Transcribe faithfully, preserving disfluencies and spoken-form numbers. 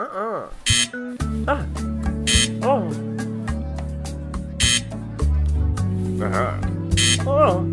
Uh-uh. Ah. Oh. Uh-huh. Oh.